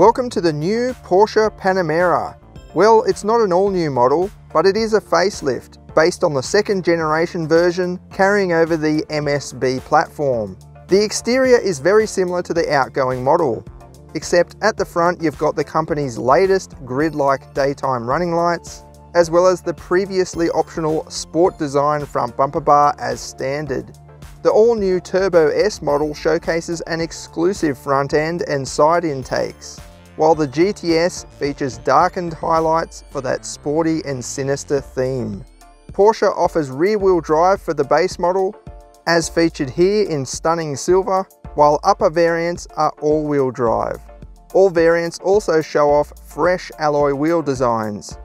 Welcome to the new Porsche Panamera. Well, it's not an all-new model, but it is a facelift based on the second-generation version carrying over the MSB platform. The exterior is very similar to the outgoing model, except at the front you've got the company's latest grid-like daytime running lights, as well as the previously optional sport design front bumper bar as standard. The all-new Turbo S model showcases an exclusive front end and side intakes, while the GTS features darkened highlights for that sporty and sinister theme. Porsche offers rear-wheel drive for the base model, as featured here in stunning silver, while upper variants are all-wheel drive. All variants also show off fresh alloy wheel designs.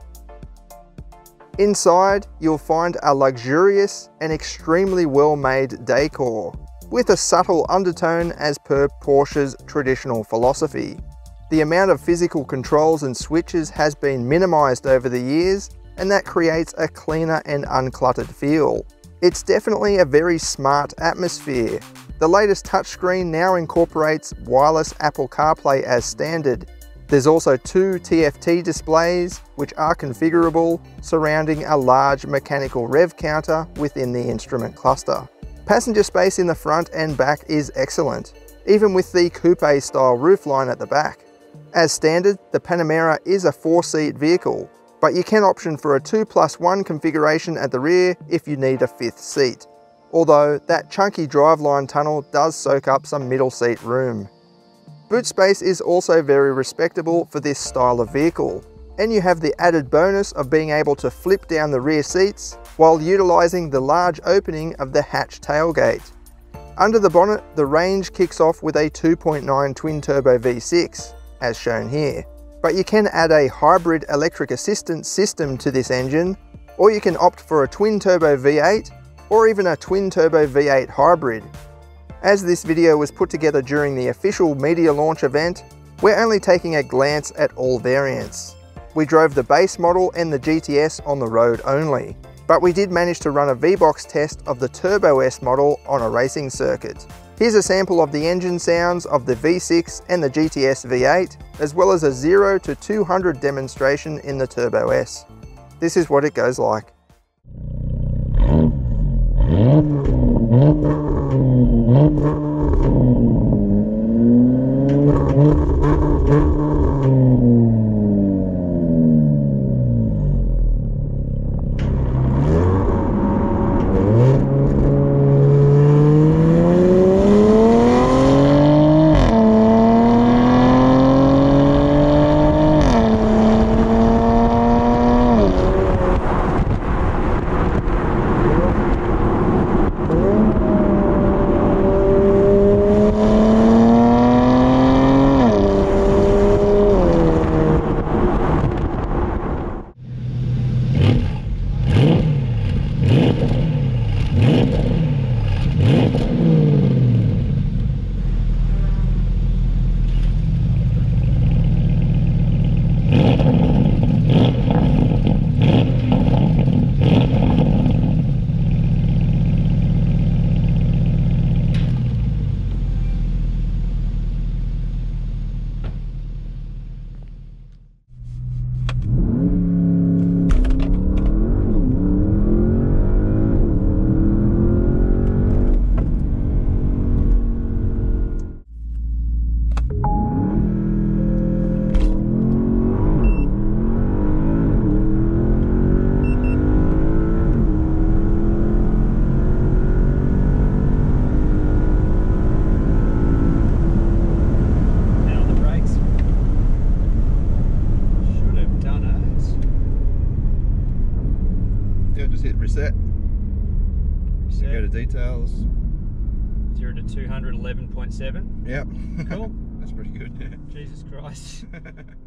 Inside, you'll find a luxurious and extremely well-made decor, with a subtle undertone as per Porsche's traditional philosophy. The amount of physical controls and switches has been minimized over the years, and that creates a cleaner and uncluttered feel. It's definitely a very smart atmosphere. The latest touchscreen now incorporates wireless Apple CarPlay as standard. There's also two TFT displays, which are configurable, surrounding a large mechanical rev counter within the instrument cluster. Passenger space in the front and back is excellent, even with the coupe-style roofline at the back. As standard, the Panamera is a 4-seat vehicle, but you can option for a 2+1 configuration at the rear if you need a 5th seat, although that chunky driveline tunnel does soak up some middle seat room. Boot space is also very respectable for this style of vehicle, and you have the added bonus of being able to flip down the rear seats while utilising the large opening of the hatch tailgate. Under the bonnet, the range kicks off with a 2.9 twin-turbo V6, as shown here, but you can add a hybrid electric assistance system to this engine, or you can opt for a twin-turbo V8 or even a twin-turbo V8 hybrid. As this video was put together during the official media launch event, we're only taking a glance at all variants. We drove the base model and the GTS on the road only, but we did manage to run a V-box test of the Turbo S model on a racing circuit. Here's a sample of the engine sounds of the V6 and the GTS V8, as well as a 0 to 200 demonstration in the Turbo S. This is what it goes like. Reset. Go to details. 0 to 211.7. Yep. Cool. That's pretty good. Jesus Christ.